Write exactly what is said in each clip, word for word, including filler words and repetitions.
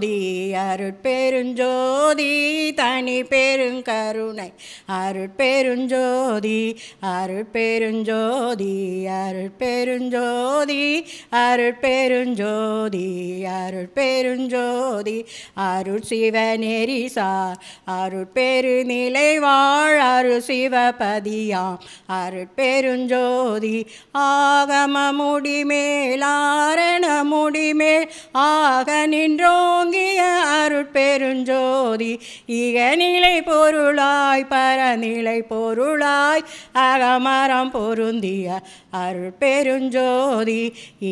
ஜோதி அருட்பெருஞ்சோதி தனி பெருங்கருணை அருட்பெருஞ்சோதி அருட்பெருஞ்சோதி அருட்பெருஞ்சோதி அருட்பெருஞ்சோதி அருட்பெருஞ்சோதி அருட் சிவநெறிசா அருட்பெருநிலை வாழ் அருட் சிவபதியாம் அருட்பெருஞ்சோதி ஆகம முடிமேல் ஆரண முடிமேல் ஆக நின்றோங்கிய அருட்பெருஞ்சோதி இகநிலை பொருளாய் பரநிலை பொருளாய் அகமரம் பொருந்திய அருட்பெருஞ்சோதி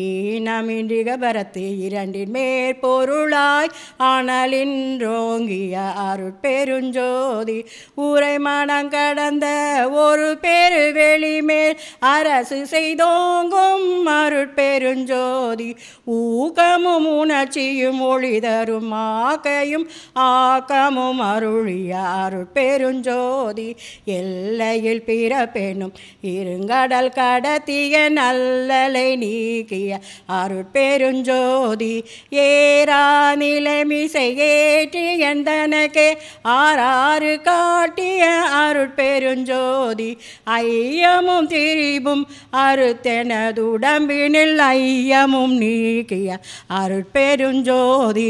ஈனமின்றிகபரத்து இரண்டின் மேற்பொருளாய் அனலின்றோங்கிய அருட்பெருஞ்சோதி உரை மனம் கடந்த ஒரு பெருவெளிமேல் அரசு செய்தோங்கும் அருட்பெருஞ்சோதி ஊக்கமும் உணர்ச்சியும் ஒளி தரும் ஆக்கையும் ஆக்கமும் அருளிய அருட்பெருஞ்சோதி எல்லையில் பிறப்பெனும் இருங்கடல் கடத்திய நல்லலை நீக்கிய அருட்பெருஞ்சோதி ஏரா நிலைமிசை ஏற்றி எந்தனக்கே ஆறாறு காட்டிய அருட்பெருஞ்சோதி ஐயமும் திரிபும் அறுத்தெனதுடம்பினில் ஐயமும் நீக்கிய அருட்பெருஞ்சோதி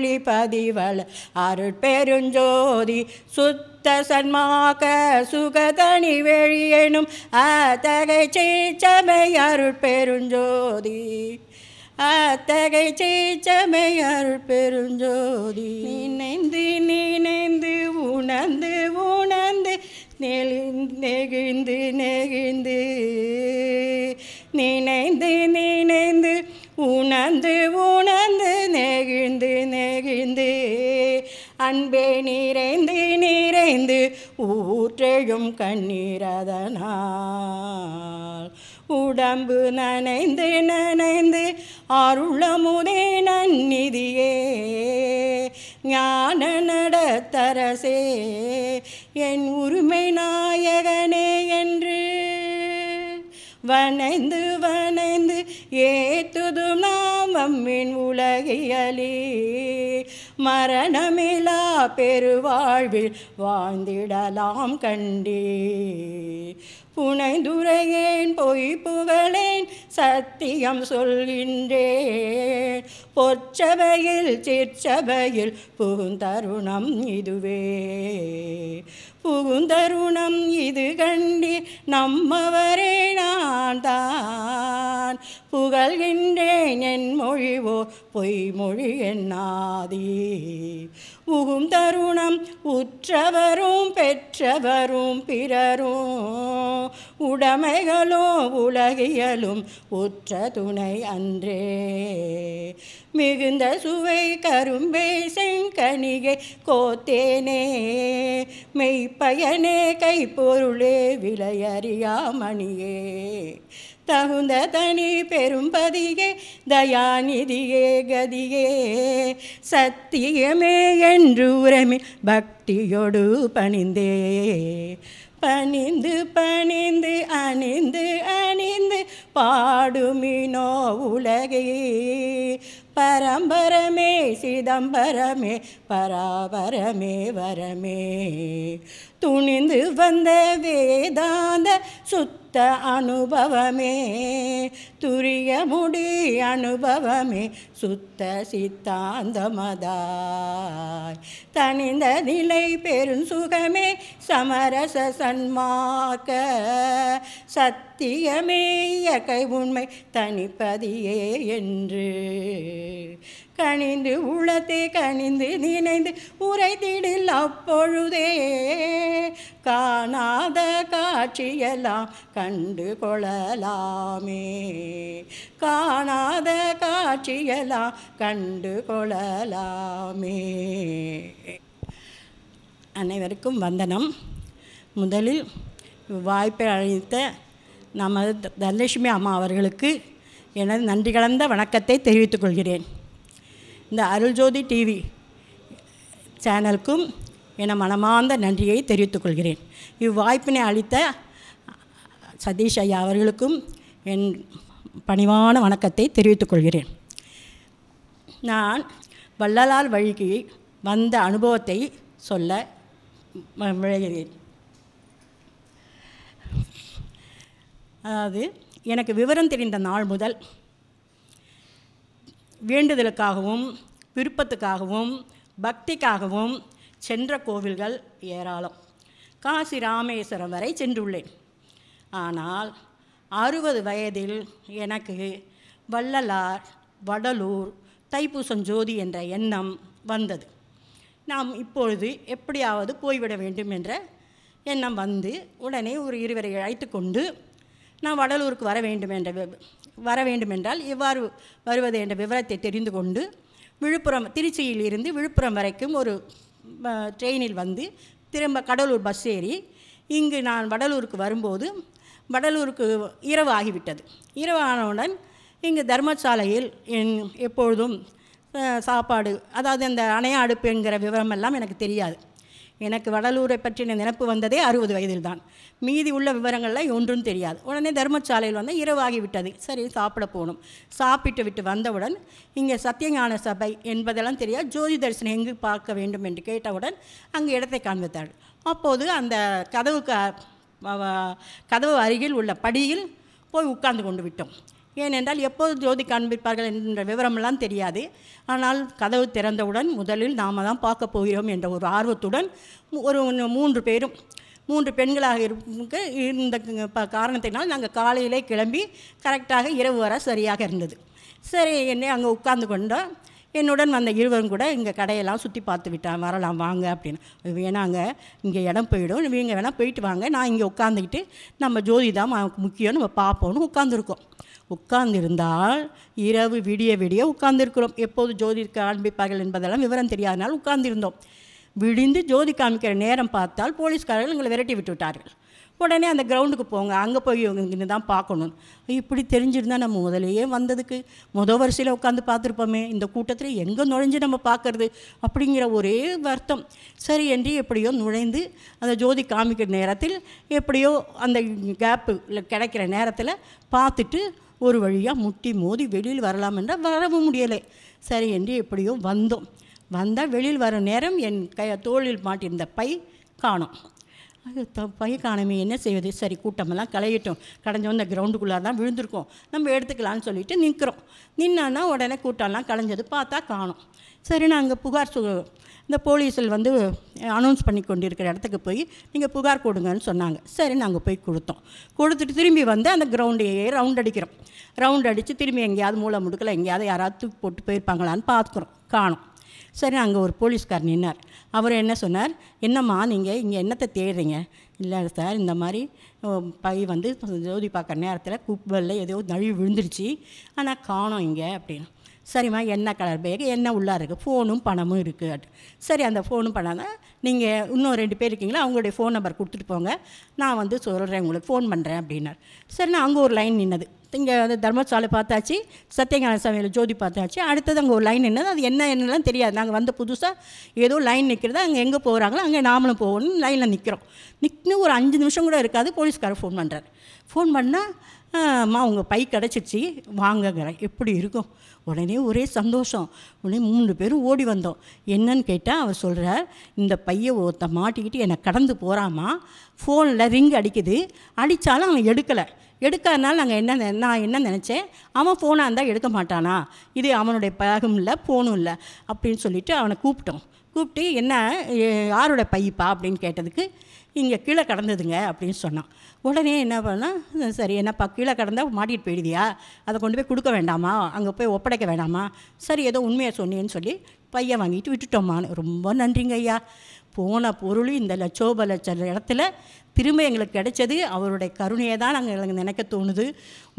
பதிவள அருட்பெருஞ்சோதி சுத் சன்மாக்க சுகதனி வெளியெனும் அத்தகை சீச்சமை அருட்பெருஞ்சோதி அத்தகை சீச்சமை அருட்பெருஞ்சோதி நினைந்து நினைந்து உணர்ந்து உணர்ந்து நெகிழ்ந்து நெகிழ்ந்து நினைந்து நினைந்து உணர்ந்து உணர்ந்து நெகிழ்ந்து நெகிழ்ந்து அன்பே நிறைந்து நிறைந்து ஊற்றெழும் கண்ணீரதனால் உடம்பு நனைந்து நனைந்து அருளமுதே நன்னிதியே ஞான நடத்தரசே என் உரிமை நாயகனே என்று வனைந்து வனைந்து ஏத்துதும் நாம் அம்மின் உலகியலே மரணமிலா பெருவாழ்வில் வாழ்ந்திடலாம் கண்டே புனைந்துரையேன் பொய் புகழேன் சத்தியம் சொல்கின்றேன் பொற்சபையில் சிற்சபையில் புகுந்தருணம் இதுவே புகுந்தருணம் இது கண்டி நம்மவரே நான் தான் புகழ்கின்றேன் என் மொழிவோ பொய்மொழி என்னாதி புகுந்தருணம் உற்றவரும் பெற்றவரும் பிறரும் உடைமைகளோ உலகியலும் உற்ற துணை அன்றே மிகுந்த சுவை கரும்பே செங்கனிகை கோத்தேனே மெய்ப்பயனே கைப்பொருளே விலையறியாமணியே தகுந்த தனி பெரும்பதியே தயாநிதியே கதியே சத்தியமே என்று உரைமி பக்தியோடு பணிந்தே பணிந்து பணிந்து அணிந்து அணிந்து பாடுமினோ உலகே பரம்பரமே சிதம்பரமே பராபரமே வரமே துணிந்து வந்த வேதாந்த சுத்த அனுபவமே துரிய முடி அனுபவமே சுத்த சித்தாந்தமதாய் தனிந்த நிலை பெருஞ்சுகமே சமரச சன்மார்க்க சத்தியமே இயற்கை உண்மை தனிப்பதியே என்று கணிந்து உள்ளத்தை கணிந்து நினைந்து உரைத்திடில் அப்பொழுதே காணாத காண காட்சியெல்லாம் கண்டு கொள்ளலாமே, காணாத காட்சியெல்லாம் கண்டு கொள்ளலாமே. அனைவருக்கும் வந்தனம். முதலில் வாய்ப்பை அளித்த நமது தனலட்சுமி அம்மா அவர்களுக்கு எனது நன்றி கலந்த வணக்கத்தை தெரிவித்துக் கொள்கிறேன். இந்த அருள்ஜோதி டிவி சேனலுக்கும் என மனமார்ந்த நன்றியை தெரிவித்துக் கொள்கிறேன். இவ்வாய்ப்பினை அளித்த சதீஷ் ஐயா அவர்களுக்கும் என் பணிவான வணக்கத்தை தெரிவித்துக் கொள்கிறேன். நான் வள்ளலார் வழிக்கு வந்த அனுபவத்தை சொல்ல விளைகிறேன். அதாவது எனக்கு விவரம் தெரிந்த நாள் முதல் வேண்டுதலுக்காகவும் விருப்பத்துக்காகவும் பக்திக்காகவும் சென்ற கோவில்கள் ஏராளம். காசி ராமேஸ்வரம் வரை சென்றுள்ளேன். ஆனால் அறுபது வயதில் எனக்கு வள்ளலார், வடலூர், தைப்பூசஞ்சோதி என்ற எண்ணம் வந்தது. நாம் இப்பொழுது எப்படியாவது போய்விட வேண்டும் என்ற எண்ணம் வந்து உடனே ஒரு இருவரை அழைத்து கொண்டு நான் வடலூருக்கு வர வேண்டும் என்ற வர வேண்டுமென்றால் எவ்வாறு வருவது என்ற விவரத்தை தெரிந்து கொண்டு விழுப்புரம் திருச்சியில் இருந்து விழுப்புரம் வரைக்கும் ஒரு ட்ரெயினில் வந்து திரும்ப கடலூர் பஸ் ஏறி இங்கு நான் வடலூருக்கு வரும்போது வடலூருக்கு இரவு ஆகிவிட்டது. இரவு ஆனவுடன் இங்கு தர்மசாலையில் என் எப்பொழுதும் சாப்பாடு, அதாவது அந்த அணைய அடுப்புங்கிற விவரமெல்லாம் எனக்கு தெரியாது. எனக்கு வடலூரை பற்றின நினைப்பு வந்ததே அறுபது வயதில் தான். மீதி உள்ள விவரங்களில் ஒன்றும் தெரியாது. உடனே தர்மசாலையில் வந்து இரவாகிவிட்டது. சரி, சாப்பிட போகணும். சாப்பிட்டு விட்டு வந்தவுடன் இங்கே சத்தியஞான சபை என்பதெல்லாம் தெரியாது. ஜோதி தரிசனம் எங்கு பார்க்க வேண்டும் என்று கேட்டவுடன் அங்கு இடத்தை காண்பித்தார்கள். அப்போது அந்த கதவு கதவு அருகில் உள்ள படியில் போய் உட்கார்ந்து கொண்டு விட்டோம். ஏனென்றால் எப்போது ஜோதி காண்பிப்பார்கள் என்ற விவரமெல்லாம் தெரியாது. ஆனால் கதவு திறந்தவுடன் முதலில் நாம் தான் பார்க்க போகிறோம் என்ற ஒரு ஆர்வத்துடன் ஒரு மூன்று பேரும் மூன்று பெண்களாக இருக்க இருந்த காரணத்தினால் நாங்கள் காலையிலே கிளம்பி கரெக்டாக இரவு வர சரியாக இருந்தது. சரி, என்னை அங்கே உட்கார்ந்து கொண்டோம். என்னுடன் வந்த இருவரும் கூட இங்கே கடையெல்லாம் சுற்றி பார்த்து விட்டான், வரலாம் வாங்க அப்படின்னு. வேணாங்க, இங்கே இடம் போயிடும், இவங்க வேணால் போயிட்டு வாங்க, நான் இங்கே உட்காந்துக்கிட்டு நம்ம ஜோதி தான் முக்கியம், நம்ம பார்ப்போம்னு உட்காந்துருக்கோம். உட்கார்ந்திருந்தால் இரவு விடிய விடிய உட்கார்ந்துருக்கிறோம். எப்போது ஜோதி காண்பிப்பார்கள் என்பதெல்லாம் விவரம் தெரியாதனால் உட்கார்ந்திருந்தோம். விடிந்து ஜோதி காண்பிக்கிற நேரம் பார்த்தால் போலீஸ்காரர்கள் எங்களை விரட்டி விட்டு விட்டார்கள். உடனே அந்த கிரவுண்டுக்கு போங்க, அங்கே போய் இவங்க தான் பார்க்கணும். இப்படி தெரிஞ்சிருந்தால் நம்ம முதலையே வந்ததுக்கு முத வரிசையில் உட்காந்து பார்த்துருப்போமே, இந்த கூட்டத்தில் எங்கே நுழைஞ்சு நம்ம பார்க்கறது அப்படிங்கிற ஒரே வருத்தம். சரி என்று எப்படியோ நுழைந்து அந்த ஜோதி காமிக்கிற நேரத்தில் எப்படியோ அந்த கேப்பு கிடைக்கிற நேரத்தில் பார்த்துட்டு ஒரு வழியாக முட்டி மோதி வெளியில் வரலாம் என்றால் வரவும் முடியலை. சரி என்று எப்படியோ வந்தோம். வந்தால் வெளியில் வர நேரம் என் கை தோளில் மாட்டியிருந்த பை காணோம். அது த பை காணமே, என்ன செய்வது? சரி, கூட்டமெல்லாம் களையிட்டோம், கடைஞ்ச வந்த கிரவுண்டுக்குள்ளார தான் விழுந்திருக்கோம், நம்ம எடுத்துக்கலான்னு சொல்லிவிட்டு நிற்கிறோம். நின்னான்னா உடனே கூட்டம்லாம் களைஞ்சது, பார்த்தா காணோம். சரி, நாங்கள் புகார் சு இந்த போலீஸில் வந்து அனௌன்ஸ் பண்ணி கொண்டு இருக்கிற இடத்துக்கு போய் நீங்கள் புகார் கொடுங்கன்னு சொன்னாங்க. சரி, நாங்கள் போய் கொடுத்தோம். கொடுத்துட்டு திரும்பி வந்து அந்த கிரவுண்டையே ரவுண்ட் அடிக்கிறோம். ரவுண்ட் அடித்து திரும்பி எங்கேயாவது மூளை முடுக்கலை எங்கேயாவது யாராவது தூக்கி போட்டு போயிருப்பாங்களான்னு பார்க்குறோம், காணோம். சரி, அங்கே ஒரு போலீஸ்கார் நின்னார். அவர் என்ன சொன்னார், என்னம்மா நீங்கள் இங்கே என்னத்தை தேடுறீங்க? இல்லை சார், இந்த மாதிரி பை வந்து ஜோதி பார்க்குற நேரத்தில் குப்பல்ல ஏதோ நழுவி விழுந்துருச்சு, ஆனால் காணோம் இங்கே அப்படின்னு. சரிம்மா, என்ன கலர் பேக், என்ன உள்ளார இருக்குது? ஃபோனும் பணமும் இருக்குது. சரி, அந்த ஃபோனும் பணம் தான். நீங்கள் இன்னும் ரெண்டு பேர் இருக்கீங்களா, அவங்களுடைய ஃபோன் நம்பர் கொடுத்துட்டு போங்க, நான் வந்து சொல்கிறேன், உங்களுக்கு ஃபோன் பண்ணுறேன் அப்படின்னார். சரி, நான் அங்கே ஒரு லைன் நின்னது. இங்கே வந்து தர்மசாலை பார்த்தாச்சு, சத்தியஞான சபையில் ஜோதி பார்த்தாச்சு. அடுத்தது அங்கே ஒரு லைன் நின்னது. அது என்ன என்னெல்லாம் தெரியாது. நாங்கள் வந்து புதுசாக ஏதோ லைன் நிற்கிறது, அங்கே எங்கே போகிறாங்களோ அங்கே நாமளும் போகணும்னு லைனில் நிற்கிறோம். நிற்கினு ஒரு அஞ்சு நிமிஷம் கூட இருக்காது, போலீஸ்காரர் ஃபோன் பண்ணுறாரு. ஃபோன் பண்ணால், அம்மா உங்கள் பை கிடச்சிச்சு வாங்குங்கிற. எப்படி இருக்கும்? உடனே ஒரே சந்தோஷம். உடனே மூணு பேரும் ஓடி வந்தோம். என்னன்னு கேட்டால் அவர் சொல்கிறார், இந்த பையை ஒருத்த மாட்டிக்கிட்டு என்னை கடந்து போகிறாமா, ஃபோனில் ரிங் அடிக்குது, அடித்தாலும் அவன் எடுக்கலை. எடுக்காதனால நாங்கள் என்ன நான் என்ன நினச்சேன், அவன் ஃபோனாக இருந்தால் எடுக்க மாட்டானா, இது அவனுடைய பேகும் இல்லை ஃபோனும் இல்லை அப்படின்னு சொல்லிவிட்டு அவனை கூப்பிட்டோம். கூப்பிட்டு என்ன யாரோட பைப்பா அப்படின்னு கேட்டதுக்கு, இங்கே கீழே கடந்ததுங்க அப்படின்னு சொன்னான். உடனே என்ன பண்ணால், சரி என்னப்பா கீழே கடந்தால் மாட்டிகிட்டு போயிடுதியா, அதை கொண்டு போய் கொடுக்க வேண்டாமா, அங்கே போய் ஒப்படைக்க வேண்டாமா? சரி, ஏதோ உண்மையை சொன்னேன்னு சொல்லி பையன் வாங்கிட்டு விட்டுட்டோம்மா. ரொம்ப நன்றிங்க ஐயா, போன பொருள் இந்த லட்சோப லட்ச இடத்துல திரும்ப எங்களுக்கு கிடைச்சது. அவருடைய கருணையை தான் நாங்கள் எங்களுக்கு நினைக்க தோணுது.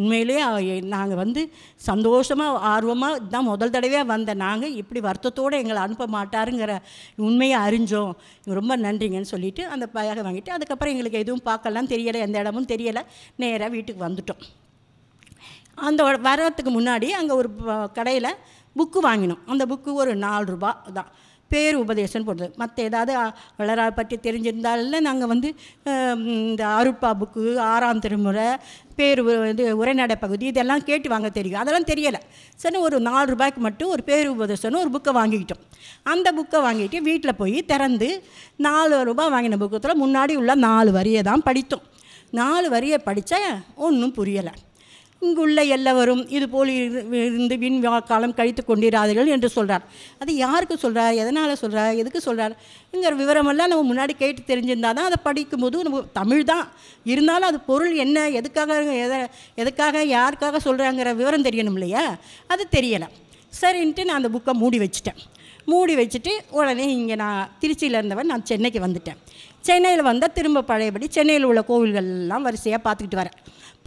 உண்மையிலேயே நாங்கள் வந்து சந்தோஷமாக ஆர்வமாக இதுதான் முதல் தடவையாக வந்த நாங்கள் இப்படி வருத்தத்தோடு எங்களை அனுப்ப மாட்டாருங்கிற உண்மையை அறிஞ்சோம். ரொம்ப நன்றிங்கன்னு சொல்லிவிட்டு அந்த பையாக வாங்கிட்டு அதுக்கப்புறம் எங்களுக்கு எதுவும் பார்க்கலாம் தெரியலை, எந்த இடமும் தெரியலை, நேராக வீட்டுக்கு வந்துவிட்டோம். அந்த வரத்துக்கு முன்னாடி அங்கே ஒரு கடையில் புக்கு வாங்கினோம். அந்த புக்கு ஒரு நாலு ரூபா தான், பேர் உபதேசம் போடுறது. மற்ற ஏதாவது வளரா பற்றி தெரிஞ்சிருந்தால நாங்கள் வந்து இந்த அருட்பா புக்கு, ஆறாம் திருமுறை, பேர் இது உரைநடை பகுதி இதெல்லாம் கேட்டு வாங்க தெரியும், அதெல்லாம் தெரியலை. சரி, ஒரு நாலு ரூபாய்க்கு மட்டும் ஒரு பேர் உபதேசம்னு ஒரு புக்கை வாங்கிக்கிட்டோம். அந்த புக்கை வாங்கிட்டு வீட்டில் போய் திறந்து நாலு ரூபா வாங்கின புக்கத்தில் முன்னாடி உள்ள நாலு வரியை தான் படித்தோம். நாலு வரியை படித்தா ஒன்றும் புரியலை. இங்குள்ள எல்லவரும் இதுபோல் இருந்து விண் காலம் கழித்து கொண்டிராதீர்கள் என்று சொல்கிறார். அது யாருக்கு சொல்கிறார், எதனால் சொல்கிறார், எதுக்கு சொல்கிறார் என்கிற விவரமெல்லாம் நம்ம முன்னாடி கேட்டு தெரிஞ்சிருந்தால் தான் அதை படிக்கும்போது நம்ம தமிழ் தான் இருந்தாலும் அது பொருள் என்ன, எதுக்காக எதை எதுக்காக யாருக்காக சொல்கிறாங்கிற விவரம் தெரியணும் இல்லையா, அது தெரியலை. சரின்ட்டு நான் அந்த புக்கை மூடி வச்சுட்டேன். மூடி வச்சுட்டு உடனே இங்கே நான் திருச்சியில் இருந்தவன் நான் சென்னைக்கு வந்துட்டேன். சென்னையில் வந்தால் திரும்ப பழையபடி சென்னையில் உள்ள கோவில்கள்லாம் வரிசையாக பார்த்துக்கிட்டு வரேன்.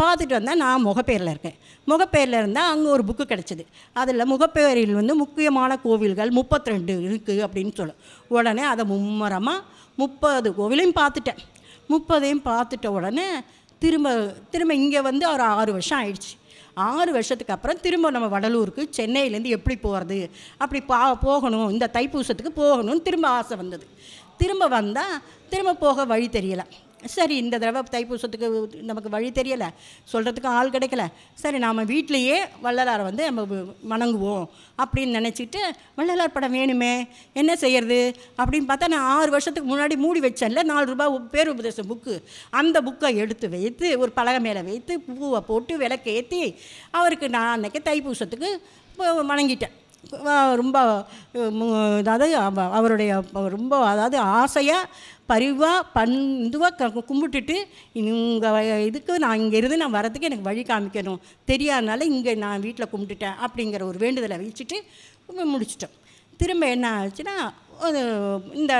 பார்த்துட்டு வந்தால் நான் முகப்பேரில் இருக்கேன். முகப்பேரில் இருந்தால் அங்கே ஒரு புக்கு கிடச்சிது. அதில் முகப்பேரில் வந்து முக்கியமான கோவில்கள் முப்பத்தி ரெண்டு இருக்குது அப்படின்னு சொல்லும். உடனே அதை மும்மரமாக முப்பது கோவிலையும் பார்த்துட்டேன். முப்பதையும் பார்த்துட்ட உடனே திரும்ப திரும்ப இங்கே வந்து ஒரு ஆறு வருஷம் ஆயிடுச்சு. ஆறு வருஷத்துக்கு அப்புறம் திரும்ப நம்ம வடலூருக்கு சென்னையிலேருந்து எப்படி போகிறது, அப்படி பா போகணும் இந்த தைப்பூசத்துக்கு போகணும்னு திரும்ப ஆசை வந்தது. திரும்ப வந்தால் திரும்ப போக வழி தெரியலை. சரி, இந்த தடவை தைப்பூசத்துக்கு நமக்கு வழி தெரியலை, சொல்கிறதுக்கு ஆள் கிடைக்கல. சரி, நாம் வீட்டிலையே வள்ளலாரை வந்து நம்ம வணங்குவோம் அப்படின்னு நினச்சிக்கிட்டு வள்ளலார் படம் வேணுமே என்ன செய்யறது அப்படின்னு பார்த்தா நான் ஆறு வருஷத்துக்கு முன்னாடி மூடி வச்சேன்ல நாலு ரூபா பேர் உபதேசம் புக்கு, அந்த புக்கை எடுத்து வைத்து ஒரு பலகை மேலே வைத்து பூவை போட்டு விளக்கேற்றி அவருக்கு நான் அன்றைக்கி தைப்பூசத்துக்கு வணங்கிட்டேன். ரொம்ப அதாவது அவருடைய ரொம்ப அதாவது ஆசையாக பரிவாக பந்துவாக கும்பிட்டுட்டு இங்கே இதுக்கு நான் இங்கே இருந்து நான் வரதுக்கு எனக்கு வழி காமிக்கணும், தெரியாதனால இங்கே நான் வீட்டில் கும்பிட்டுட்டேன் அப்படிங்கிற ஒரு வேண்டுதலை வச்சுட்டு முடிச்சிட்டோம். திரும்ப என்ன ஆச்சுன்னா இந்த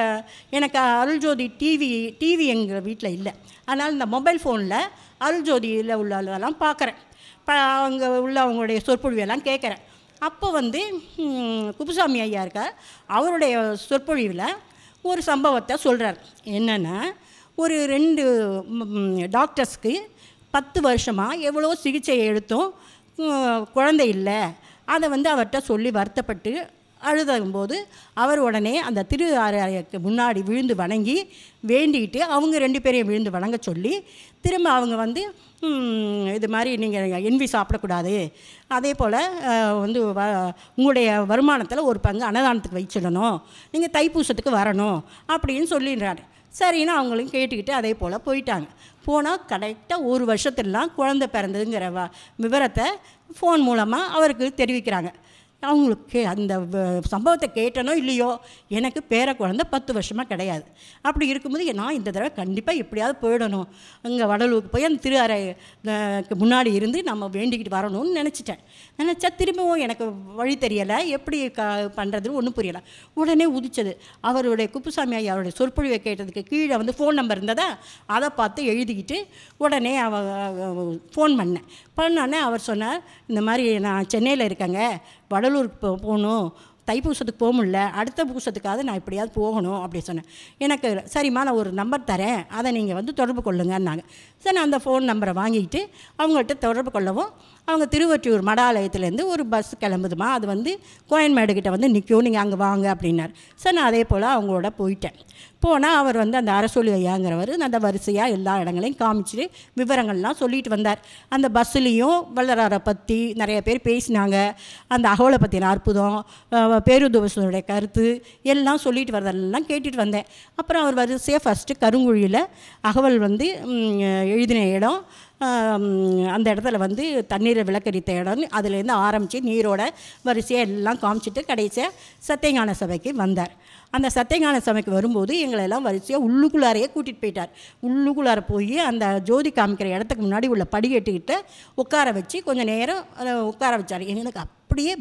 எனக்கு அருள்ஜோதி டிவி டிவி எங்கள் வீட்டில் இல்லை, அதனால் இந்த மொபைல் ஃபோனில் அருள்ஜோதியில் உள்ள அதெல்லாம் பார்க்குறேன். இப்போ அவங்க உள்ள அவங்களுடைய சொற்பொழிவெல்லாம் கேட்குறேன். அப்போ வந்து குப்புசாமி ஐயா இருக்கார், அவருடைய சொற்பொழிவில் ஒரு சம்பவத்தை சொல்கிறார். என்னென்னா, ஒரு ரெண்டு டாக்டர்ஸ்க்கு பத்து வருஷமாக எவ்வளோ சிகிச்சை எடுத்தும் குழந்தை இல்லை, அதை வந்து அவர்கிட்ட சொல்லி வருத்தப்பட்டு அழுதும்போது அவர் உடனே அந்த திரு ஆரைக்கு முன்னாடி விழுந்து வணங்கி வேண்டிக்கிட்டு அவங்க ரெண்டு பேரையும் விழுந்து வணங்க சொல்லி திரும்ப அவங்க வந்து இது மாதிரி நீங்கள் என்வி சாப்பிடக்கூடாது, அதே போல் வந்து வ உங்களுடைய வருமானத்தில் ஒரு பங்கு அன்னதானத்துக்கு வச்சிடணும், நீங்கள் தைப்பூசத்துக்கு வரணும் அப்படின்னு சொல்லிடுறாரு. சரின்னு அவங்களும் கேட்டுக்கிட்டு அதே போல் போயிட்டாங்க. போனால் கரெக்டாக ஒரு வருஷத்துலாம் குழந்தை பிறந்ததுங்கிற வ விவரத்தை ஃபோன் மூலமாக அவருக்கு தெரிவிக்கிறாங்க. அவங்களுக்கு அந்த சம்பவத்தை கேட்டனோ இல்லையோ, எனக்கு பேர குழந்தை பத்து வருஷமாக கிடையாது. அப்படி இருக்கும்போது நான் இந்த தடவை கண்டிப்பாக எப்படியாவது போயிடணும், அங்கே வடலூருக்கு போய் அந்த திரு அறைக்கு முன்னாடி இருந்து நம்ம வேண்டிக்கிட்டு வரணும்னு நினச்சிட்டேன். நினச்சா திரும்பவும் எனக்கு வழி தெரியலை, எப்படி க பண்ணுறதுன்னு ஒன்றும் புரியலை. உடனே உதிச்சது அவருடைய குப்புசாமி ஐயா அவருடைய சொற்பொழிவை கேட்டதுக்கு கீழே வந்து ஃபோன் நம்பர் இருந்ததா, அதை பார்த்து எழுதிக்கிட்டு உடனே அவ ஃபோன் பண்ணேன். பண்ணோடனே அவர் சொன்னார், இந்த மாதிரி நான் சென்னையில் இருக்கேங்க, வடலூருக்கு போ போகணும், தைப்பூசத்துக்கு போக முடியல, அடுத்த பூசத்துக்காவது நான் இப்படியாவது போகணும் அப்படின்னு சொன்னேன். எனக்கு சரிம்மா நான் ஒரு நம்பர் தரேன், அதை நீங்கள் வந்து தொடர்பு கொள்ளுங்கன்னாங்க. சரி, நான் அந்த ஃபோன் நம்பரை வாங்கிக்கிட்டு அவங்கள்ட்ட தொடர்பு கொள்ளவும் அவங்க திருவொற்றியூர் மடாலயத்துலேருந்து ஒரு பஸ் கிளம்புதுமா, அது வந்து கோயன்மேடுக்கிட்ட வந்து நிற்கும், நீங்கள் அங்கே வாங்க அப்படின்னார். சரி, நான் அதே போல் அவங்களோட போயிட்டேன். போனால் அவர் வந்து அந்த அரசொலி ஐயாங்கிறவர் அந்த வரிசையாக எல்லா இடங்களையும் காமிச்சிட்டு விவரங்கள்லாம் சொல்லிட்டு வந்தார். அந்த பஸ்ஸுலேயும் வள்ளலாரை பற்றி நிறைய பேர் பேசினாங்க, அந்த அகவலை பற்றின அற்புதம், பேருதவசனுடைய கருத்து எல்லாம் சொல்லிட்டு வரதெல்லாம் கேட்டுட்டு வந்தேன். அப்புறம் அவர் வரிசையாக ஃபஸ்ட்டு கருங்குழியில் அகவல் வந்து எழுதின இடம், அந்த இடத்துல வந்து தண்ணீரை விளக்கரித்த இடம்னு அதுலேருந்து ஆரம்பித்து நீரோட வரிசையாக எல்லாம் காமிச்சிட்டு கடைசியாக சத்தியஞான சபைக்கு வந்தார். அந்த சத்தியஞான சபைக்கு வரும்போது எங்களெல்லாம் வரிசையாக உள்ளுக்குள்ளாரையே கூட்டிகிட்டு போயிட்டார். உள்ளுக்குள்ளார போய் அந்த ஜோதி காமிக்கிற இடத்துக்கு முன்னாடி உள்ள படிக்கட்டுக்கிட்ட உட்கார வச்சு கொஞ்சம் நேரம் உட்கார வச்சார். எங்களுக்கு அப்படியே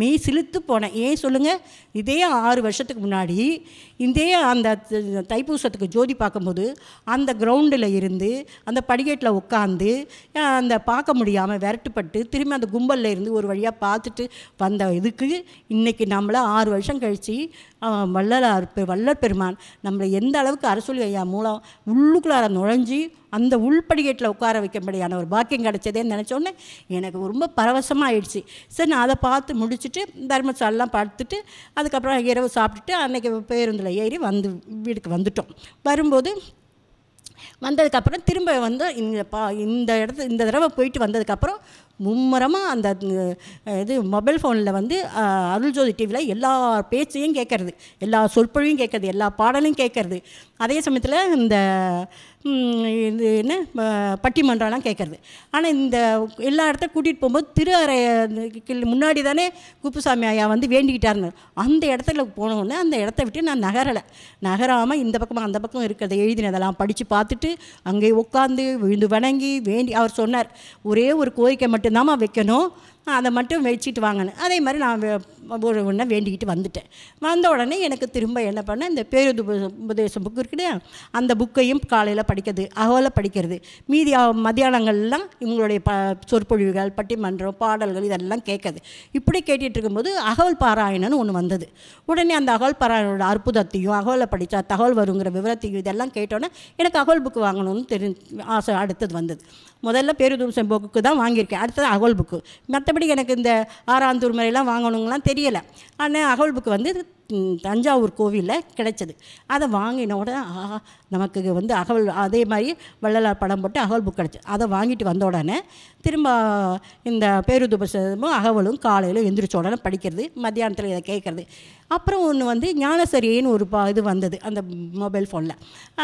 மெய் சிலுத்து போனேன். ஏன் சொல்லுங்கள், இதே ஆறு வருஷத்துக்கு முன்னாடி இதே அந்த தைப்பூசத்துக்கு ஜோதி பார்க்கும்போது அந்த கிரவுண்டில் இருந்து அந்த படிக்கட்டில் உட்காந்து அந்த பார்க்க முடியாமல் விரட்டுப்பட்டு திரும்பி அந்த கும்பலில் இருந்து ஒரு வழியாக பார்த்துட்டு வந்த இதுக்கு இன்றைக்கி நம்மளை ஆறு வருஷம் கழித்து வள்ளலார் வள்ளல் பெருமான் நம்மளை எந்த அளவுக்கு அரசொலி ஐயா மூலம் உள்ளுக்குள்ளார நுழைஞ்சி அந்த உள்படிக்கேட்டில் உட்கார வைக்கும்படியான ஒரு பாக்கியம் கிடச்சதேன்னு நினச்சோன்னே எனக்கு ரொம்ப பரவசமாக ஆயிடுச்சு. சரி, நான் அதை பார்த்து முடிச்சுட்டு தர்மசாலெலாம் பார்த்துட்டு அதுக்கப்புறம் இரவு சாப்பிட்டுட்டு அன்றைக்கி பேருந்தில் ஏறி வந்து வீட்டுக்கு வந்துட்டோம். வரும்போது வந்ததுக்கப்புறம் திரும்ப வந்து இந்த பா இந்த இடத்து இந்த தடவை போயிட்டு வந்ததுக்கப்புறம் மும்முரமாக அந்த இது மொபைல் ஃபோனில் வந்து அருள்ஜோதி டிவியில் எல்லா பேச்சையும் கேட்கறது, எல்லா சொற்பொழியும் கேட்கறது, எல்லா பாடலையும் கேட்கறது, அதே சமயத்தில் இந்த இது என்ன பட்டிமன்றம்லாம் கேட்குறது. ஆனால் இந்த எல்லா இடத்தையும் கூட்டிகிட்டு போகும்போது திரு அறைக்கு முன்னாடி தானே குப்புசாமி ஐயா வந்து வேண்டிக்கிட்டாருன்னு அந்த இடத்துல போனோன்னே அந்த இடத்த விட்டு நான் நகரலை. நகராமல் இந்த பக்கமாக அந்த பக்கம் இருக்கிறத எழுதினதெல்லாம் படித்து பார்த்துட்டு அங்கேயே உட்காந்து விழுந்து வணங்கி வேண்டி அவர் சொன்னார், ஒரே ஒரு கோரிக்கை மட்டும்தாம்மா வைக்கணும், அதை மட்டும் வச்சுட்டு வாங்கினேன். அதே மாதிரி நான் ஒரு ஒன்றை வேண்டிக்கிட்டு வந்துட்டேன். வந்த உடனே எனக்கு திரும்ப என்ன பண்ணேன், இந்த பேருந்து உபதேசம் புக்கு இருக்குன்னு அந்த புக்கையும் காலையில் படிக்கிறது, அகோலை படிக்கிறது, மீதி மத்தியானங்கள்லாம் இவங்களுடைய ப சொற்பொழிவுகள் பட்டிமன்றம் பாடல்கள் இதெல்லாம் கேட்குறது. இப்படி கேட்டுட்டு இருக்கும்போது அகோல் பாராயணம்னு ஒன்று வந்தது. உடனே அந்த அகோல் பாராயணோட அற்புதத்தையும் அகோலை படித்தா தகவல் வருங்கிற விவரத்தையும் இதெல்லாம் கேட்டோன்னே எனக்கு அகோல் புக்கு வாங்கணும்னு தெரி ஆசை அடுத்தது வந்தது. முதல்ல பேருந்துசம் புக்கு தான் வாங்கியிருக்கேன், அடுத்தது அகோல் புக்கு. மற்றபடி எனக்கு இந்த ஆறாந்தூர் முறையெல்லாம் வாங்கணுங்கலாம் தெரியலை. ஆனால் அகோல் புக்கு வந்து தஞ்சாவூர் கோவிலில் கிடைச்சது. அதை வாங்கின உடனே ஆஹா நமக்கு வந்து அகவல் அதே மாதிரி வள்ளலார் படம் போட்டு அகவல் புக் கிடச்சி அதை வாங்கிட்டு வந்த உடனே திரும்ப இந்த பேருந்து பசமும் அகவலும் காலையில் எந்திரிச்ச உடனே படிக்கிறது, மத்தியானத்தில் இதை கேட்குறது. அப்புறம் ஒன்று வந்து ஞானசரியின்னு ஒரு பா இது வந்தது அந்த மொபைல் ஃபோனில்,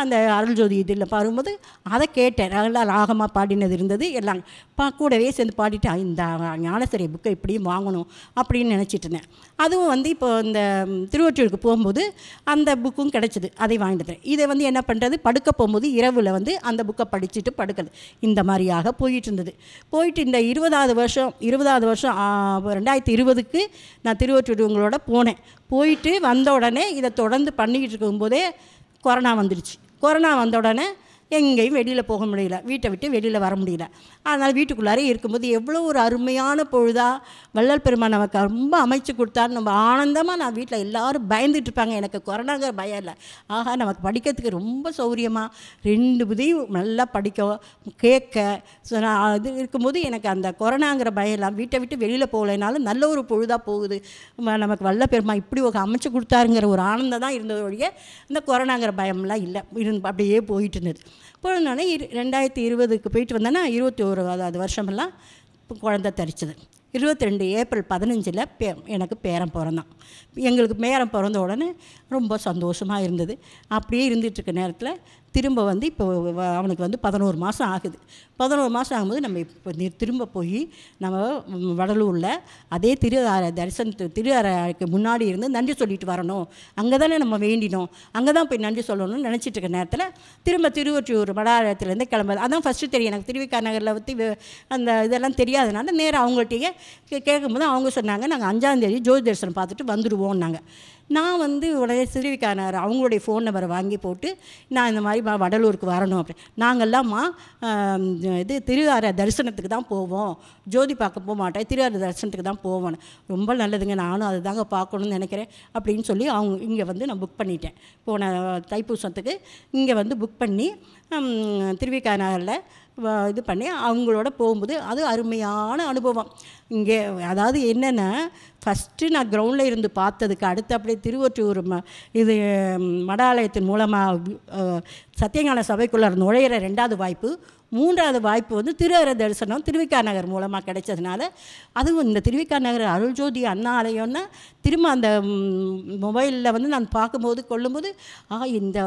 அந்த அருள்ஜோதி இதில் பாரும்போது அதை கேட்டேன். நல்லா ராகமாக பாடினது இருந்தது, எல்லாம் பா கூடவே சேர்ந்து பாடிட்டு இந்த ஞானசரி புக்கை இப்படியும் வாங்கணும் அப்படின்னு நினச்சிட்டு இருந்தேன். அதுவும் வந்து இப்போ இந்த திருவொற்றியூருக்கு போகும்போது அந்த புக்கும் கிடச்சிது, அதை வாங்கிட்டு இதை வந்து என்ன பண்ணுறது, படுக்க போகும்போது இரவில் வந்து அந்த புக்கை படிச்சுட்டு படுக்கிறது. இந்த மாதிரியாக போயிட்டு இருந்தது. போயிட்டு இந்த இருபதாவது வருஷம் இருபதாவது வருஷம் ரெண்டாயிரத்தி இருபதுக்கு நான் திருவொற்றியூருங்களோட போனேன். போயிட்டு வந்த உடனே இதை தொடர்ந்து பண்ணிக்கிட்டு இருக்கும்போதே கொரோனா வந்துடுச்சு. கொரோனா வந்த உடனே எங்கேயும் வெளியில் போக முடியல, வீட்டை விட்டு வெளியில் வர முடியல. அதனால் வீட்டுக்குள்ளாரே இருக்கும்போது எவ்வளோ ஒரு அருமையான பொழுதாக வள்ளல் பெருமான் நமக்கு ரொம்ப அமைச்சு கொடுத்தாரு. நம்ம ஆனந்தமாக நான் வீட்டில் எல்லோரும் பயந்துட்டு இருப்பாங்க, எனக்கு கொரோனாங்கிற பயம் இல்லை. ஆகா நமக்கு படிக்கிறதுக்கு ரொம்ப சௌரியமாக ரெண்டு புதியும் நல்லா படிக்க கேட்க அது இருக்கும்போது எனக்கு அந்த கொரோனாங்கிற பயம் இல்லை. வீட்டை விட்டு வெளியில் போகலைனாலும் நல்ல ஒரு பொழுதாக போகுது, நமக்கு வள்ளல் பெருமான் இப்படி ஒரு அமைச்சு கொடுத்தாருங்கிற ஒரு ஆனந்தம் தான் இருந்ததோடைய அந்த கொரோனாங்கிற பயம்லாம் இல்லை. இருந்து அப்படியே போயிட்டு இருந்தது. போனோடனே இரு ரெண்டாயிரத்தி இருபதுக்கு போயிட்டு வந்தேன்னா இருபத்தி ஒரு அதாவது வருஷமெல்லாம் குழந்தை தரிச்சது. இருபத்தி ரெண்டு ஏப்ரல் பதினஞ்சில் பே எனக்கு பேரன் பிறந்தான். எங்களுக்கு பேரன் பிறந்த உடனே ரொம்ப சந்தோஷமாக இருந்தது. அப்படியே இருந்துகிட்ருக்க நேரத்தில் திரும்ப வந்து இப்போ அவனுக்கு வந்து பதினோரு மாதம் ஆகுது. பதினோரு மாதம் ஆகும்போது நம்ம இப்போ திரும்ப போய் நம்ம வடலூரில் அதே திரு அறை தரிசனத்து திரு அறைக்கு முன்னாடி இருந்து நன்றி சொல்லிட்டு வரணும், அங்கே தானே நம்ம வேண்டினோம், அங்கே தான் போய் நன்றி சொல்லணும்னு நினச்சிட்டு இருக்க நேரத்தில் திரும்ப திருவொற்றியூர் வடாரத்துலேருந்து கிளம்புது. அதான் ஃபஸ்ட்டு தெரியும் எனக்கு திருவிக்கா நகரில் பற்றி அந்த இதெல்லாம் தெரியாதனால நேராக அவங்கள்ட்டையே கேட்கும்போது அவங்க சொன்னாங்க நாங்கள் அஞ்சாந்தேதி ஜோதி தரிசனம் பார்த்துட்டு வந்துடுவோம்னாங்க. நான் வந்து உடனே சிறுவிக்கானார் அவங்களுடைய ஃபோன் நம்பரை வாங்கி போட்டு நான் இந்த மாதிரி வடலூருக்கு வரணும் அப்படி நாங்கள்லாம்மா இது திருவார தரிசனத்துக்கு தான் போவோம், ஜோதி பார்க்க போக மாட்டேன், திருவார தரிசனத்துக்கு தான் போவோன்னு. ரொம்ப நல்லதுங்க, நானும் அதை தாங்க பார்க்கணுன்னு நினைக்கிறேன் அப்படின்னு சொல்லி அவங்க இங்கே வந்து நான் புக் பண்ணிட்டேன். போன தைப்பூசத்துக்கு இங்கே வந்து புக் பண்ணி திருவிக்கானாரில் இது பண்ணி அவங்களோட போகும்போது அது அருமையான அனுபவம். இங்கே அதாவது என்னென்னா ஃபஸ்ட்டு நான் கிரவுண்டில் இருந்து பார்த்ததுக்கு அடுத்து அப்படியே திருவொற்றியூர் இது மடாலயத்தின் மூலமாக சத்தியஞான சபைக்குள்ளே நுழையிற ரெண்டாவது வாய்ப்பு, மூன்றாவது வாய்ப்பு வந்து திருவர தரிசனம் திருவிக்கா நகர் மூலமாக கிடைச்சதுனால. அதுவும் இந்த திருவிக்கா நகர் அருள்ஜோதி அண்ணா ஆலயம்னா திரும்ப அந்த மொபைலில் வந்து நான் பார்க்கும்போது கொள்ளும்போது ஆ இந்த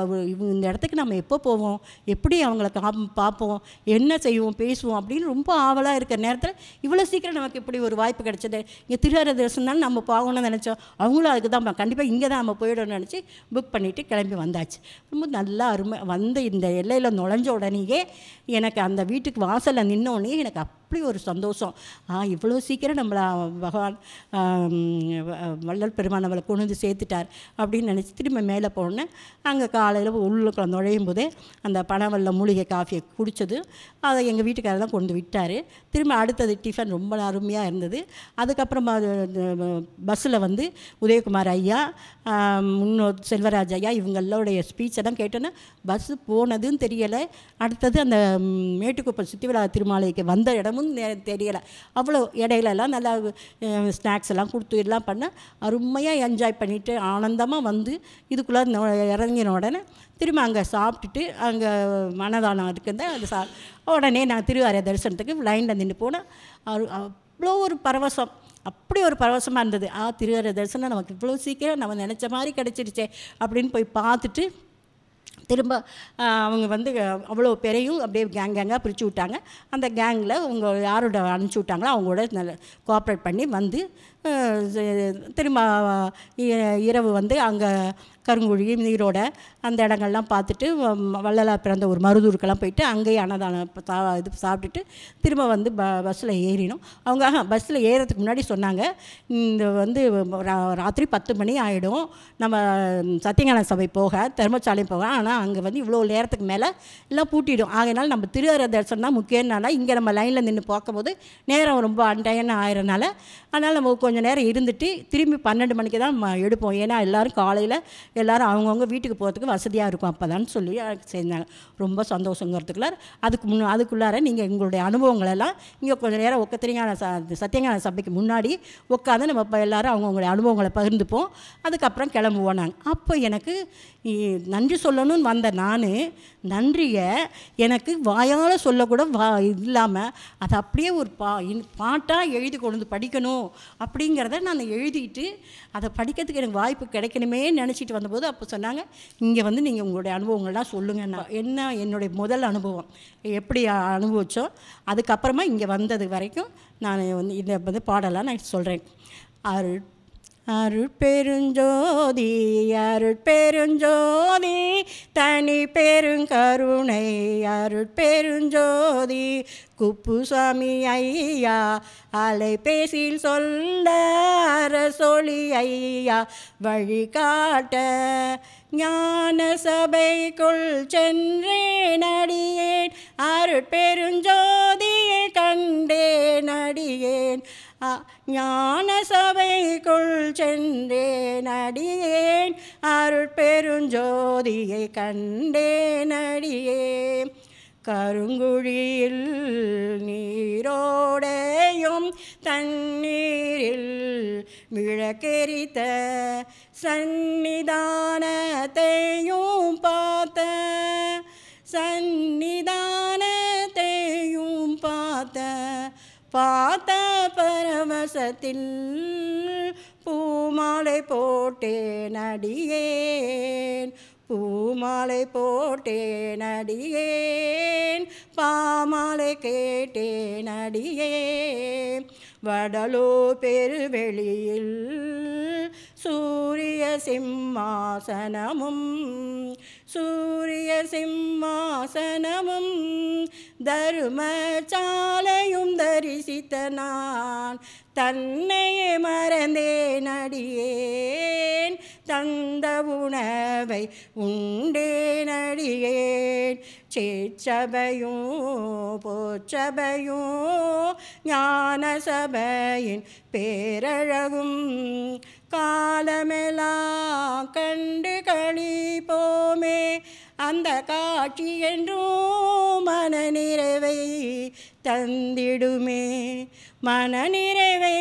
இந்த இடத்துக்கு நம்ம எப்போ போவோம், எப்படி அவங்கள கா பார்ப்போம், என்ன செய்வோம், பேசுவோம் அப்படின்னு ரொம்ப ஆவலாக இருக்கிற நேரத்தில் இவ்வளோ சீக்கிரம் நமக்கு இப்படி ஒரு வாய்ப்பு கிடைச்சது. இங்கே திருவர தரிசனம் நம்ம போகணும்னு நினச்சோம், அவங்களும் அதுக்கு தான் கண்டிப்பாக இங்கே தான் நம்ம போயிடணும்னு நினச்சி புக் பண்ணிவிட்டு கிளம்பி வந்தாச்சு. ரொம்ப நல்லா அருமை வந்து இந்த எல்லையில் நுழைஞ்ச உடனேயே எனக்கு அந்த வீட்டுக்கு வாசலில் நின்னோடனே எனக்கு அப்படி ஒரு சந்தோஷம். ஆ இவ்வளோ சீக்கிரம் நம்மளை பகவான் வள்ளல் பெருமான் நம்மளை கொண்டு வந்து சேர்த்துட்டார் அப்படின்னு நினச்சி திரும்ப மேலே போனேன். அங்கே காலையில் உள்ளுக்குள்ள நுழையும் போதே அந்த பனவெல்ல மூலிகை காஃபியை குடித்தது. அதை எங்கள் வீட்டுக்காரர் தான் கொண்டு விட்டார். திரும்ப அடுத்தது டிஃபன் ரொம்ப அருமையாக இருந்தது. அதுக்கப்புறமா பஸ்ஸில் வந்து உதயகுமார் ஐயா, முன்னோர் செல்வராஜ் ஐயா, இவங்களோடைய ஸ்பீச்சை தான் கேட்டோன்னா பஸ்ஸு போனதுன்னு தெரியலை. அடுத்தது அந்த மேட்டுக்குப்பம் சுற்றி விழா திருமாலைக்கு வந்த இடமும் தெரியலை. அவ்வளோ இடையிலலாம் நல்லா ஸ்நாக்ஸ் எல்லாம் கொடுத்து எல்லாம் பண்ண அருமையாக என்ஜாய் பண்ணிவிட்டு ஆனந்தமாக வந்து இதுக்குள்ளே இறங்கின உடனே திரும்ப அங்கே சாப்பிட்டுட்டு அங்கே மனதானம் இருக்குந்த அது சா உடனே நான் திருவாரூர் தரிசனத்துக்கு லைனில் நின்று போனேன். அவ்வளோ ஒரு பரவசம், அப்படி ஒரு பரவசமாக இருந்தது. ஆ திருவாரூர் தரிசனம் நமக்கு இவ்வளோ சீக்கிரம் நம்ம நினச்ச மாதிரி கிடச்சிருச்சே அப்படின்னு போய் பார்த்துட்டு திரும்ப அவங்க வந்து அவ்வளோ பேரையும் அப்படியே கேங் கேங்காக பிரித்து விட்டாங்க. அந்த கேங்கில் அவங்க யாரோட அனுப்பிச்சி விட்டாங்களோ அவங்களோட நல்ல கோஆப்ரேட் பண்ணி வந்து திரும்ப இரவு வந்து அங்கே கருங்குழி நீரோட அந்த இடங்கள்லாம் பார்த்துட்டு வள்ளலா பிறந்த ஒரு மருதூருக்கெல்லாம் போயிட்டு அங்கேயே அன்னதானம் சா இது சாப்பிட்டுட்டு திரும்ப வந்து ப பஸ்ஸில் ஏறினோம். அவங்க பஸ்ஸில் ஏறதுக்கு முன்னாடி சொன்னாங்க, இந்த வந்து ராத்திரி பத்து மணி ஆகிடும் நம்ம சத்தியஞான சபை போக தர்மசாலையும் போக, ஆனால் அங்கே வந்து இவ்வளோ நேரத்துக்கு மேலே எல்லாம் பூட்டிடும், ஆகினால நம்ம திருவாரூர் தரிசனம் தான் முக்கியம்னால இங்கே நம்ம லைனில் நின்று பார்க்கும்போது நேரம் ரொம்ப அன்டையன்னு ஆகிறனால அதனால் நம்ம கொஞ்சம் நேரம் இருந்துட்டு திரும்பி பன்னெண்டு மணிக்கு தான் எடுப்போம், ஏன்னா எல்லோரும் காலையில் எல்லோரும் அவங்கவுங்க வீட்டுக்கு போகிறதுக்கு வசதியாக இருக்கும் அப்போதான்னு சொல்லி செஞ்சாங்க. ரொம்ப சந்தோஷங்கிறதுக்குள்ள அதுக்கு முன் அதுக்குள்ளார நீங்கள் எங்களுடைய அனுபவங்களெல்லாம் இங்கே கொஞ்சம் நேரம் ஒக்கத்திரியான ச சத்தியஞான சபைக்கு முன்னாடி உட்காந்து நம்ம இப்போ எல்லோரும் அவங்கவுங்களுடைய அனுபவங்களை பகிர்ந்துப்போம், அதுக்கப்புறம் கிளம்புவோம் நாங்கள். அப்போ எனக்கு நன்றி சொல்லணும்னு வந்த நான் நன்றியை எனக்கு வாயால் சொல்லக்கூட வா இல்லாமல் அதை அப்படியே ஒரு பா பாட்டாக எழுதி கொண்டு வந்து படிக்கணும் அப்படிங்கிறத நான் எழுதிட்டு அதை படிக்கிறதுக்கு எனக்கு வாய்ப்பு கிடைக்கணுமே நினச்சிட்டு வந்தபோது அப்போ சொன்னாங்க, இங்கே வந்து நீங்கள் உங்களுடைய அனுபவங்கள்லாம் சொல்லுங்கண்ணா. என்ன என்னுடைய முதல் அனுபவம் எப்படி அனுபவித்தோம் அதுக்கப்புறமா இங்கே வந்தது வரைக்கும் நான் வந்து இதை வந்து பாடலாம் நான் சொல்கிறேன். அருள் அருட்பெருஞ்சோதி அருட்பெருஞ்சோதி தனி பெருங்கருணை அருட்பெருஞ்சோதி குப்புசாமி ஐயா அலைபேசியில் சொல்ல அரசொலி ஐயா வழிகாட்ட ஞான சபைக்குள் சென்றேன் அடியேன் அருட்பெருஞ்சோதியை கண்டேன் அடியேன் ஞான சபைக்குள் சென்றேன் அடியேன் அருட்பெருஞ்சோதியை கண்டேன் அடியேன் கருங்குழியில் நீரோடையும் தண்ணீரில் விளக்கெரித்த சந்நிதானத்தையும் பார்த்த சந்நிதானத்தையும் பார்த்த பார்த்த பரவசத்தில் பூமாலை போட்டேன் அடியேன் பூமாலை போட்டேன் அடியேன் பாமாலை கேட்டேன் அடியேன் வடலூர் பெருவெளியில் சூரிய சிம்மாசனமும் சூரிய சிம்மாசனமும் தர்மசாலையும் தரிசித்த நான் தன்னையே மறந்தேன் அடியேன் தந்த உணவை உண்டேன் அடியேன் சேச்சபையும் போச்சபையும் ஞான சபையின் பேரழகும் காலமெல்லாம் கண்டு கழிப்போமே அந்த காட்சி என்றும் மன நிறைவை தந்திடுமே மன நிறைவை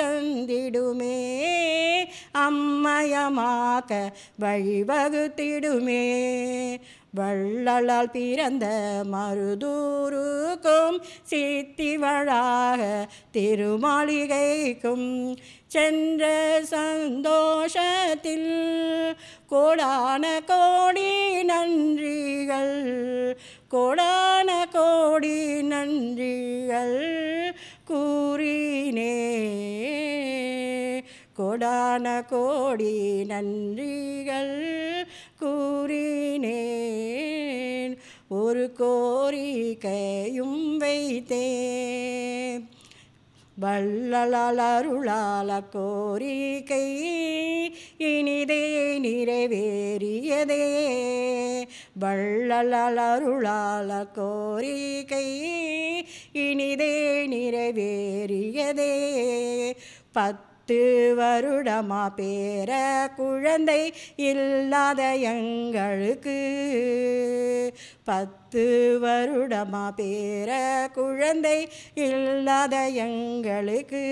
தந்திடுமே அம்மயமாக்க வழிவகுத்திடுமே வள்ளலால் பிறந்த மருதூருக்கும் சித்திவழாக திருமாளிகைக்கும் சென்ற சந்தோஷத்தில் கோடான கோடி நன்றிகள் கோடான கோடி நன்றிகள் கூறினே கோடான கோடி நன்றிகள் கூறினேன் ஒரு கோரிக்கையும் வைத்தேன். वल्ललरुलालकोरिकै इनिदे निरेवेरियदे वल्ललरुलालकोरिकै इनिदे निरेवेरियदे पत्तु वरुडमा पेर कुळंदै इल्लाद एंगळुक्कु पत्तु वरुडमा पेर कुळंदै इल्लाद एंगळुक्कु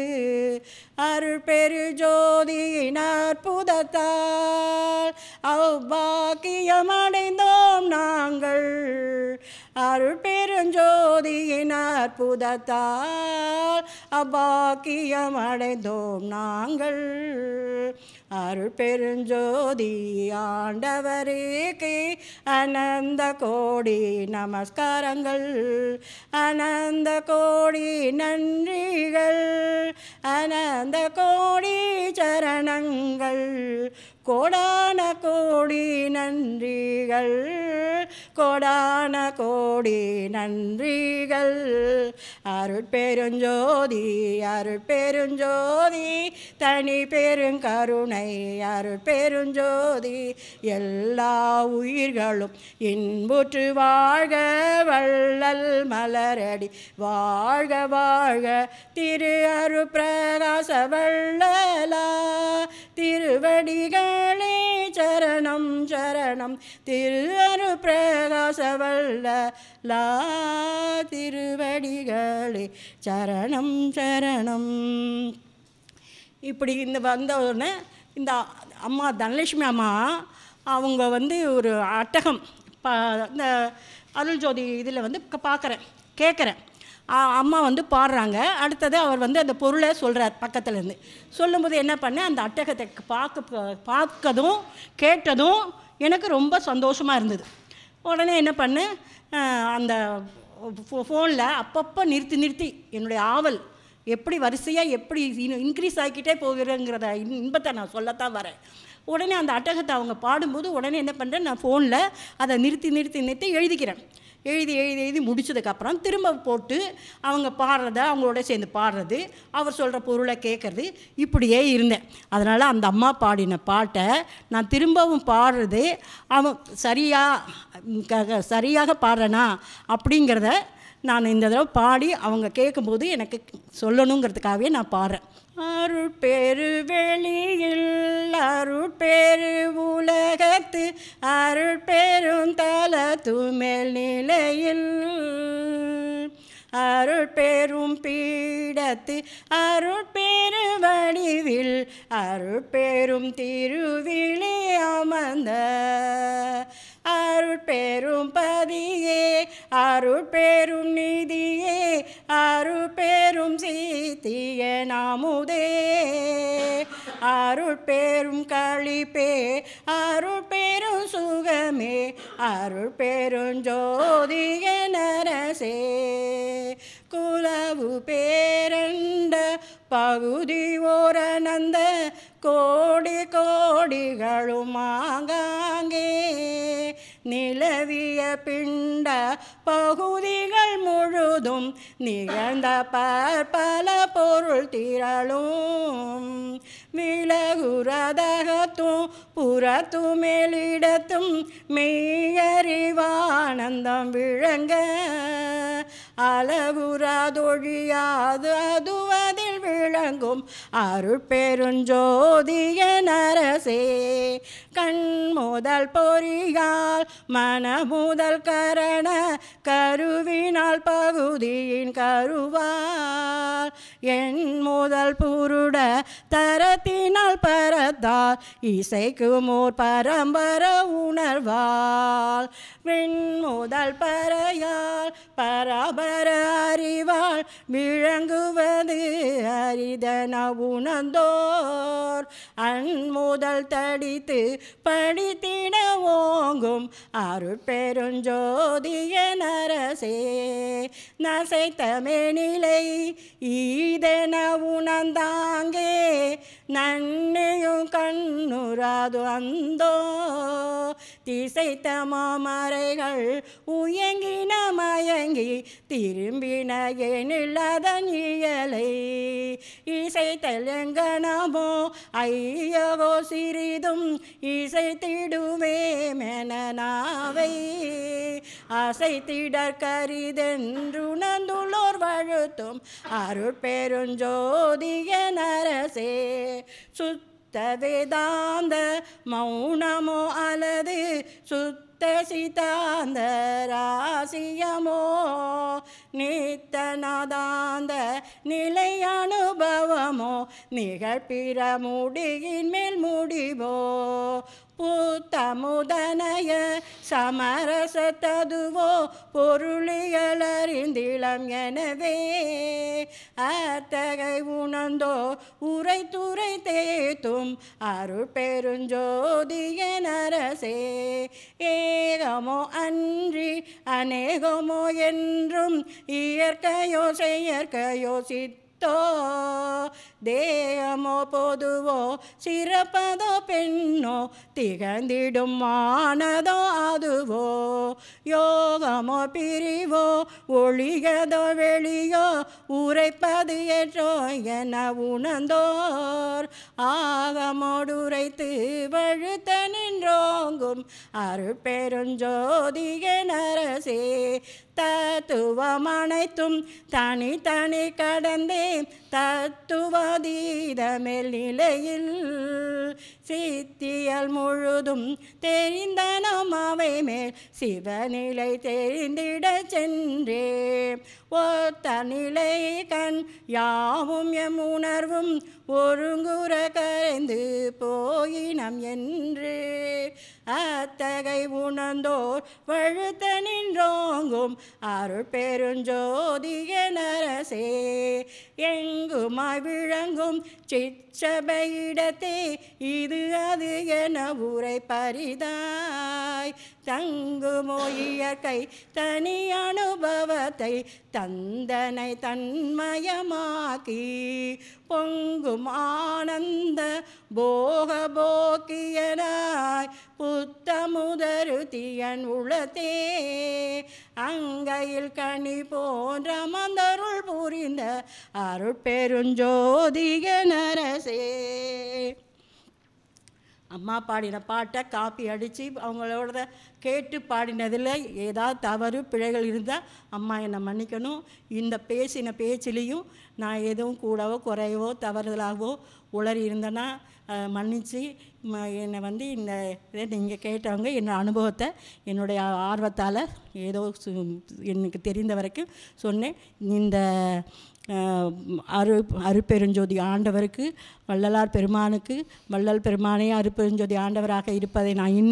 अरुள் பெரு ஜோதியின் அற்புதத்தால் அவ்பாக்கியம் அடைந்தோம் நாங்கள் அருள் பெருஞ்சோதியின் அற்புதத்தால் அவ்பாக்கியம் அடைந்தோம் நாங்கள் அருள் பெருஞ்சோதி ஆண்டவருக்கு அனந்த கோடி நமஸ்காரங்கள் அனந்த கோடி நன்றிகள் அனந்த கோடி சரணங்கள் कोडान कोडी नन्रीगल कोडान कोडी नन्रीगल अरुள் பெருஞ்சோதி अरुள் பெருஞ்சோதி तनि पेरुंकरुणै अरुள் பெருஞ்சோதி एल्ला उयिर्गलुम इन्मुट्टु वाळ्ग वल्लल मलरडि वाळ्ग वाळ्ग तिरु अरुள் प्रकाश वल्लला तिरुवडिगळ चरणं चरणं तिरुअरुள் प्रकाश वल्लला तिरुवडिगळे चरणं चरणं இப்படி இந்த வந்தவனே இந்த அம்மா தனலட்சுமி அம்மா அவங்க வந்து ஒரு அட்டகம் அந்த அருள் ஜோதி இதில் வந்து பார்க்குறேன் கேட்குறேன் அம்மா வந்து பாடுறாங்க அடுத்தது அவர் வந்து அந்த பொருளை சொல்கிறார் பக்கத்துலேருந்து சொல்லும்போது என்ன பண்ணேன் அந்த அட்டகத்தை பார்க்க பார்க்கதும் கேட்டதும் எனக்கு ரொம்ப சந்தோஷமாக இருந்தது உடனே என்ன பண்ணேன் அந்த ஃபோனில் அப்பப்போ நிறுத்தி நிறுத்தி என்னுடைய ஆவல் எப்படி வரிசையாக எப்படி இன்க்ரீஸ் ஆகிக்கிட்டே போகிறேங்கிறத இன்பத்தை நான் சொல்லத்தான் வரேன் உடனே அந்த அட்டகத்தை அவங்க பாடும்போது உடனே என்ன பண்ணுறேன் நான் ஃபோனில் அதை நிறுத்தி நிறுத்தி நிறுத்தி எழுதிக்கிறேன் எழுதி எழுதி எழுதி முடித்ததுக்கப்புறம் திரும்ப போட்டு அவங்க பாடுறத அவங்களோட சேர்ந்து பாடுறது அவர் சொல்கிற பொருளை கேட்குறது இப்படியே இருந்தேன் அதனால் அந்த அம்மா பாடின பாட்டை நான் திரும்பவும் பாடுறது அவன் சரியாக சரியாக பாடுறேனா அப்படிங்கிறத நான் இந்த தடவை பாடி அவங்க கேட்கும்போது எனக்கு சொல்லணுங்கிறதுக்காகவே நான் பாடுறேன் அருள் பெரு வெளியில் அருள் பெரு உலகத்து அருள் பெருந்தலத்துமேல் நிலையில் அருள் பெரும் பீடத்து அருள் பெரு வடிவில் அருள் பெரும் திருவிழி அமர்ந்த அருள் பெரும் பதியே அருள் பெரும் நிதியே அருள் பெரும் சீத்திய நாமுதே அருள் பெரும் களிப்பே அருள் பெரும் சுகமே அருள் பெரும் ஜோதிய நரசே குலவு பேரண்ட பகுதி ஓரனந்த கோடி கோடிகளுமாங்கே நிலவிய பிண்ட பகுதிகள் முழுதும் நிகழ்ந்த பற்பல பொருள் திரளும் விலகுரதகத்தும் புறத்தும் மேலிடத்தும் மெய்யறிவானந்தம் விளங்க அளவுறாதொழியாது அதுவதில் விளங்கும் அருள் பெருஞ்சோதிய நரசே கண் முதல் பொறியால் மனமுதல் கரண கருவினால் பகுதியின் கருவால் என் முதல் புருட தரத்தினால் பரத்தால் இசைக்குமோர் பரம்பர உணர்வால் விண் முதல் பறையால் பரபர அறிவால் விளங்குவது அரிதன உணர்ந்தோர் அன் முதல் தடித்து படித்திட ஓங்கும் அருள் பெருஞ்சோதிய நரசே நசைத்தமே நிலை ஈதென உணர்ந்தாங்கே நன்னையும் கண்ணுறாது வந்தோ திசைத்த மாமரைகள் உயங்கின மயங்கி திரும்பின எனிலதன் இயலை இசைத்தல் எங்கனமோ ஐயவோ சிறிதும் இசைத்திடுவே மெனனாவை அசைத்திடற் கரிதென்றுணந்துள்ளோர் வழுத்தும் அருட்பெருஞ்சோதிய நரசே சுத்த வேதாந்த மௌனமோ அல்லது சுத்த சித்தாந்த ராசியமோ நித்தநாதாந்த நிலை அனுபவமோ நிகழ்பிற முடியின் மேல் முடிவோ புத்தமுதனய சமரசத்ததுவோ பொருளியலறிந்திளம் எனவே அத்தகை உணர்ந்தோ உரை துறை தேத்தும் அருட்பெருஞ்சோதிய நரசே ஏகமோ அன்றி அநேகமோ என்றும் இயற்கையோ செயற்கையோ சித்த தேயமோ பொதுவோ சிறப்பதோ பெண்ணோ திகழ்ந்திடும் மானதோ அதுவோ யோகமோ பிரிவோ ஒளியதோ வெளியோ உரைப்பது ஏற்றோ என உணர்ந்தோர் ஆகமோடுரைத்து வழுத்த நின்றோங்கும் அருட்பெருஞ்சோதிய நரசே தத்துவம் அனைத்தும் தனி தனி கடந்தே தத்துவாதீத மேல் நிலையில் சித்தியல் முழுதும் தெரிந்தனம் அவை மேல் சிவநிலை தெரிந்திட சென்றே ஒத்த நிலை கண் யாவும் எம் உணர்வும் ஒருங்குற கரைந்து போயினம் என்று அத்தகை உணர்ந்தோர் வழுத்த நின்றோங்கும் அருட்பெருஞ்சோதிய நரசே எங்குமாய் விளங்கும் சிற்றபையிடத்தே இது அது என உரை பரிதாய் தங்குமோ இயற்கை தனி அனுபவத்தை தந்தனை தன்மயமாக்கி பொங்கும் ஆனந்த போகபோக்கியனாய் புத்தமுதருத்தியன் உளத்தே அங்கையில் கனி போன்ற மந்தருள் புரிந்த அருட்பெருஞ்சோதிய நரசே. அம்மா பாடின பாட்டை காப்பி அடித்து அவங்களோட கேட்டு பாடினதில் ஏதாவது தவறு பிழைகள் இருந்தால் அம்மா என்னை மன்னிக்கணும். இந்த பேசின பேச்சிலையும் நான் எதுவும் கூடவோ குறையவோ தவறுதலாகவோ உளறி இருந்தேன்னா மன்னித்து என்னை வந்து இந்த இதை நீங்கள் கேட்டவங்க என்னோடய அனுபவத்தை என்னுடைய ஆர்வத்தால் ஏதோ எனக்கு தெரிந்த வரைக்கும் சொன்னேன். இந்த அரு அருட்பெருஞ்சோதி ஆண்டவருக்கு வள்ளலார் பெருமானுக்கு வள்ளல் பெருமானே அருட்பெருஞ்சோதி ஆண்டவராக இருப்பதை நான் இன்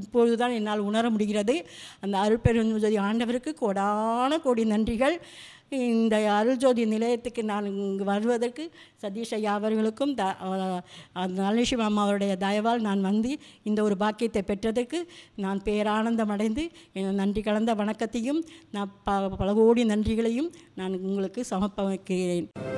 இப்பொழுது தான் என்னால் உணர முடிகிறது. அந்த அருட்பெருஞ்சோதி ஆண்டவருக்கு கோடான கோடி நன்றிகள். இந்த அருள்ஜோதி நிலையத்துக்கு நான் இங்கு வருவதற்கு சதீஷ் ஐயா அவர்களுக்கும் த நலசிவம் அம்மாவுடைய தயவால் நான் வந்து இந்த ஒரு பாக்கியத்தை பெற்றதற்கு நான் பேரானந்தம் அடைந்து என் நன்றி கலந்த வணக்கத்தையும் நான் ப பல கோடி நன்றிகளையும் நான் உங்களுக்கு சமர்ப்பிக்கிறேன்.